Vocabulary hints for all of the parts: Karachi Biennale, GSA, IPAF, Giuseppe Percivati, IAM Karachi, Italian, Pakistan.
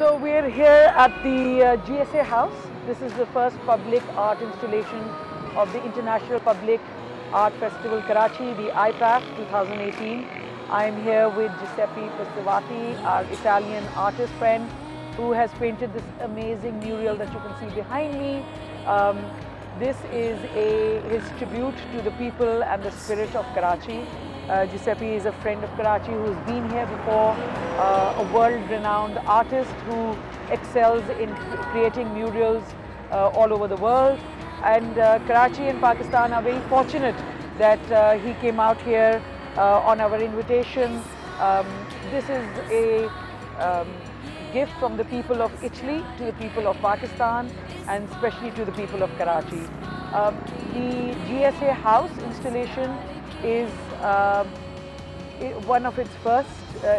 So we're here at the GSA house. This is the first public art installation of the International Public Art Festival Karachi, the IPAF 2018. I'm here with Giuseppe Percivati, our Italian artist friend, who has painted this amazing mural that you can see behind me. This is his tribute to the people and the spirit of Karachi. Giuseppe is a friend of Karachi who's been here before, a world-renowned artist who excels in creating murals all over the world. And Karachi and Pakistan are very fortunate that he came out here on our invitation. This is a gift from the people of Italy to the people of Pakistan and especially to the people of Karachi. The GSA house installation is one of its first,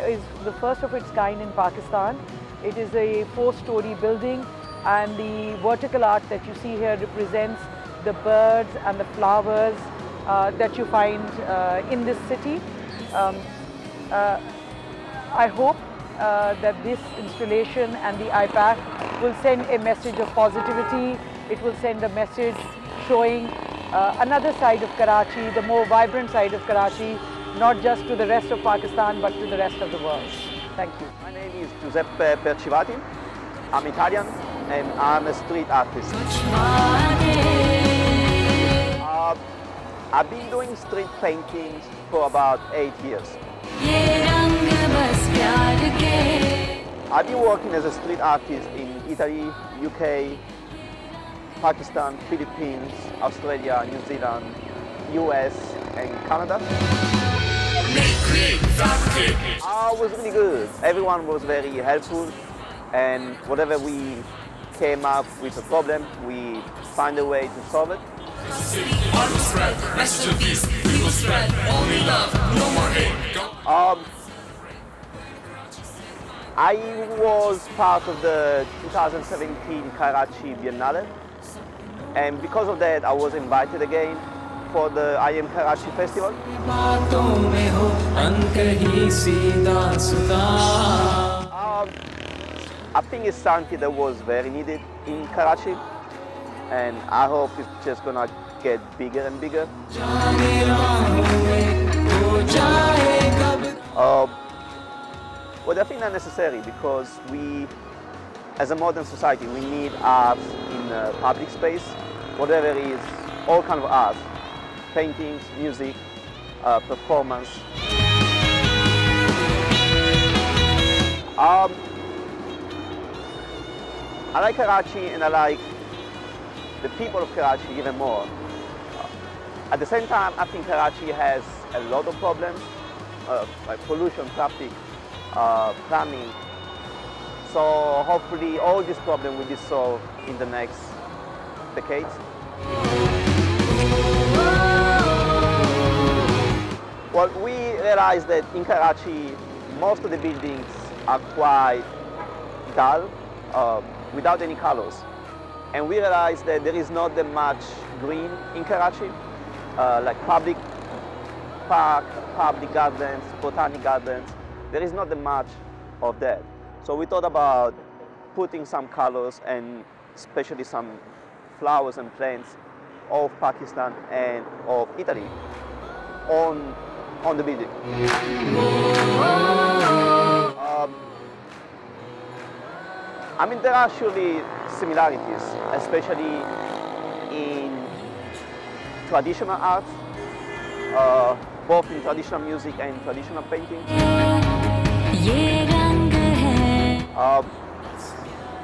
is the first of its kind in Pakistan. It is a four-story building, and the vertical art that you see here represents the birds and the flowers that you find in this city. I hope that this installation and the IPAF will send a message of positivity. It will send a message showing another side of Karachi, the more vibrant side of Karachi, not just to the rest of Pakistan, but to the rest of the world. Thank you. My name is Giuseppe Percivati. I'm Italian and I'm a street artist. I've been doing street paintings for about 8 years. I've been working as a street artist in Italy, UK, Pakistan, Philippines, Australia, New Zealand, US and Canada. I was really good. Everyone was very helpful, and whatever we came up with a problem, we find a way to solve it. I was part of the 2017 Karachi Biennale. And because of that, I was invited again for the IAM Karachi Festival. I think it's something that was very needed in Karachi, and I hope it's just gonna get bigger and bigger. Well, I think not necessary, because we, as a modern society, we need art in public space, whatever it is, all kind of art, paintings, music, performance. I like Karachi and I like the people of Karachi even more. At the same time, I think Karachi has a lot of problems, like pollution, traffic, plumbing. So hopefully all these problems will be solved in the next decades. Well, we realized that in Karachi, most of the buildings are quite dull, without any colors. And we realized that there is not that much green in Karachi, like public park, public gardens, botanic gardens. There is not that much of that. So we thought about putting some colors and especially some flowers and plants of Pakistan and of Italy on the building. I mean, there are surely similarities, especially in traditional arts, both in traditional music and traditional painting.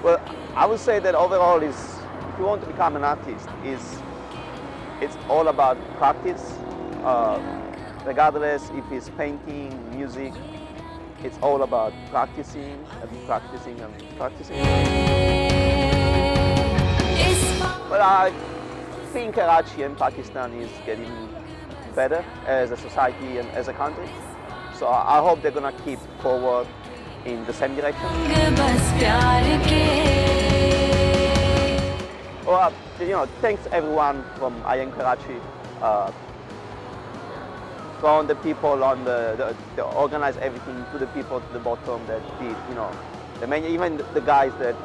Well, I would say that overall, is if you want to become an artist, it's all about practice, regardless if it's painting, music. It's all about practicing and practicing and practicing. But I think Karachi and Pakistan is getting better as a society and as a country. So I hope they're gonna keep forward in the same direction. Well, you know, thanks everyone from IAM Karachi, from the people on the organize everything to the people to the bottom that did, you know, The many, even the guys that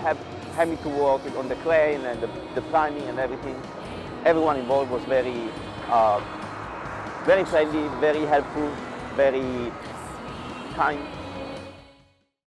have me to work on the crane and the planning and everything. Everyone involved was very, very friendly, very helpful, very kind.